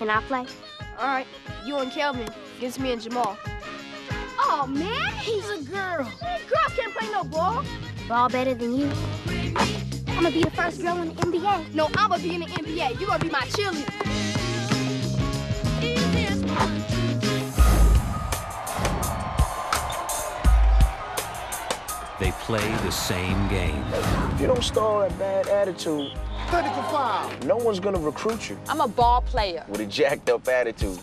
Can I play? All right. You and Kelvin against me and Jamal. Oh, man, he's a girl. Girls can't play no ball. Ball better than you. I'm going to be the first girl in the NBA. No, I'm going to be in the NBA. You're going to be my cheerleader. They play the same game. If you don't stall that bad attitude, 30-for-5. No one's gonna recruit you. I'm a ball player. With a jacked-up attitude.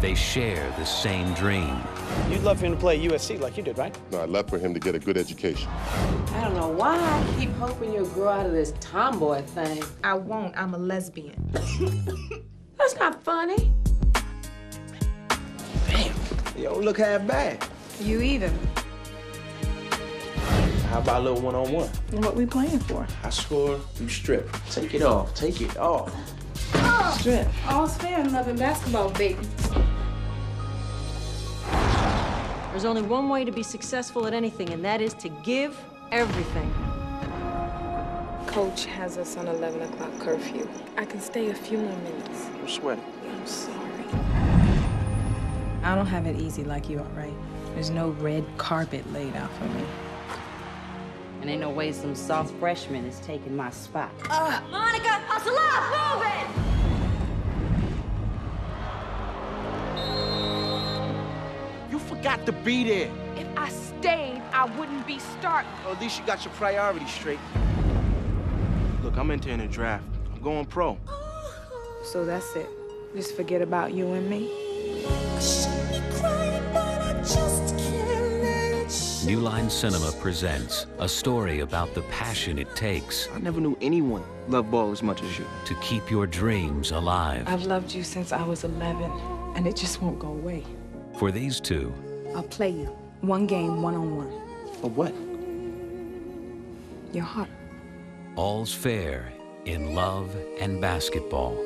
They share the same dream. You'd love for him to play USC like you did, right? No, I'd love for him to get a good education. I don't know why I keep hoping you'll grow out of this tomboy thing. I won't. I'm a lesbian. That's not funny. Damn. You don't look half bad. You either. How about a little one-on-one? What we playing for? I score, you strip. Take it off, take it off. Oh. Strip. All's fair in love and basketball, baby. There's only one way to be successful at anything, and that is to give everything. Coach has us on 11 o'clock curfew. I can stay a few more minutes. I'm sweating. I'm sorry. I don't have it easy like you, all right? There's no red carpet laid out for me. And ain't no way some soft freshman is taking my spot. Monica, hustle up, move it! You forgot to be there. If I stayed, I wouldn't be starting. Well, at least you got your priorities straight. Look, I'm entering a draft. I'm going pro. So that's it. Just forget about you and me. I should be crying, but I just New Line Cinema presents a story about the passion it takes. I never knew anyone loved ball as much as you. To keep your dreams alive. I've loved you since I was 11, and it just won't go away. For these two. I'll play you. One game, one-on-one. For what? Your heart. All's fair in love and basketball.